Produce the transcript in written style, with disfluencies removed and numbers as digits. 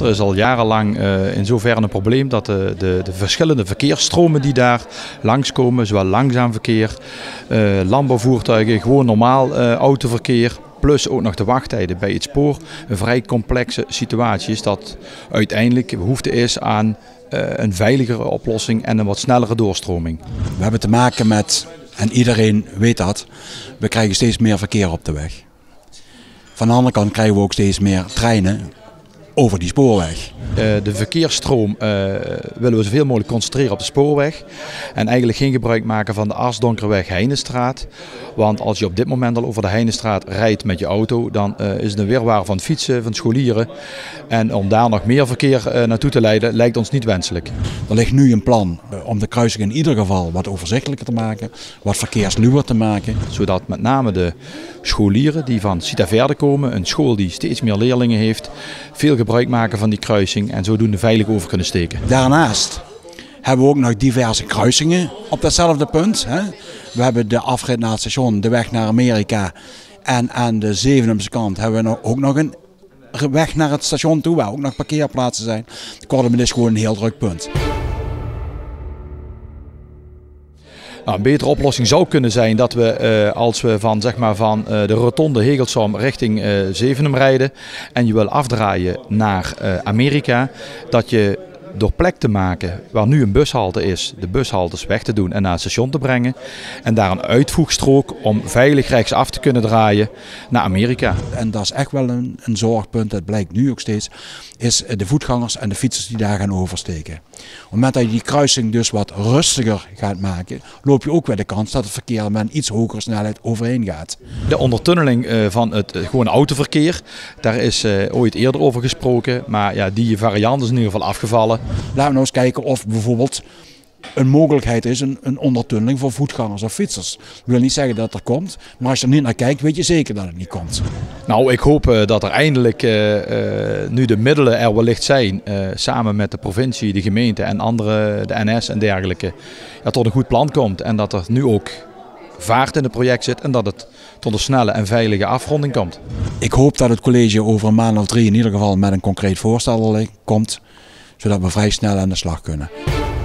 Er is al jarenlang in zoverre een probleem dat de verschillende verkeersstromen die daar langskomen, zowel langzaam verkeer, landbouwvoertuigen, gewoon normaal autoverkeer, plus ook nog de wachttijden bij het spoor, een vrij complexe situatie is dat uiteindelijk behoefte is aan een veiligere oplossing en een wat snellere doorstroming. We hebben te maken met, en iedereen weet dat, we krijgen steeds meer verkeer op de weg. Van de andere kant krijgen we ook steeds meer treinen over die spoorweg. De verkeersstroom willen we zoveel mogelijk concentreren op de spoorweg. En eigenlijk geen gebruik maken van de Arsdonkerweg Heinenstraat. Want als je op dit moment al over de Heinenstraat rijdt met je auto, dan is het een wirwar van fietsen, van scholieren. En om daar nog meer verkeer naartoe te leiden, lijkt ons niet wenselijk. Er ligt nu een plan om de kruising in ieder geval wat overzichtelijker te maken, wat verkeersluwer te maken. Zodat met name de scholieren die van Sitaverde komen, een school die steeds meer leerlingen heeft, veel gebruik maken van die kruising en zodoende veilig over kunnen steken. Daarnaast hebben we ook nog diverse kruisingen op datzelfde punt. We hebben de afrit naar het station, de weg naar Amerika, en aan de Zevenumse kant hebben we ook nog een weg naar het station toe, waar ook nog parkeerplaatsen zijn. Kortom, dit is gewoon een heel druk punt. Nou, een betere oplossing zou kunnen zijn dat we als we van, van de rotonde Hegelsom richting Sevenum rijden en je wil afdraaien naar Amerika, dat je door plek te maken waar nu een bushalte is, de bushaltes weg te doen en naar het station te brengen en daar een uitvoegstrook om veilig rechtsaf te kunnen draaien naar Amerika. En dat is echt wel een zorgpunt, dat blijkt nu ook steeds, is de voetgangers en de fietsers die daar gaan oversteken. Op het moment dat je die kruising dus wat rustiger gaat maken, loop je ook weer de kans dat het verkeer met een iets hogere snelheid overheen gaat. De ondertunneling van het gewone autoverkeer, daar is ooit eerder over gesproken, maar ja, die variant is in ieder geval afgevallen. Laten we nou eens kijken of bijvoorbeeld een mogelijkheid is, een ondertunneling voor voetgangers of fietsers. Ik wil niet zeggen dat het er komt, maar als je er niet naar kijkt, weet je zeker dat het niet komt. Nou, ik hoop dat er eindelijk, nu de middelen er wellicht zijn, samen met de provincie, de gemeente en andere, de NS en dergelijke, ja, tot een goed plan komt. En dat er nu ook vaart in het project zit en dat het tot een snelle en veilige afronding komt. Ik hoop dat het college over een maand of drie in ieder geval met een concreet voorstel komt, zodat we vrij snel aan de slag kunnen.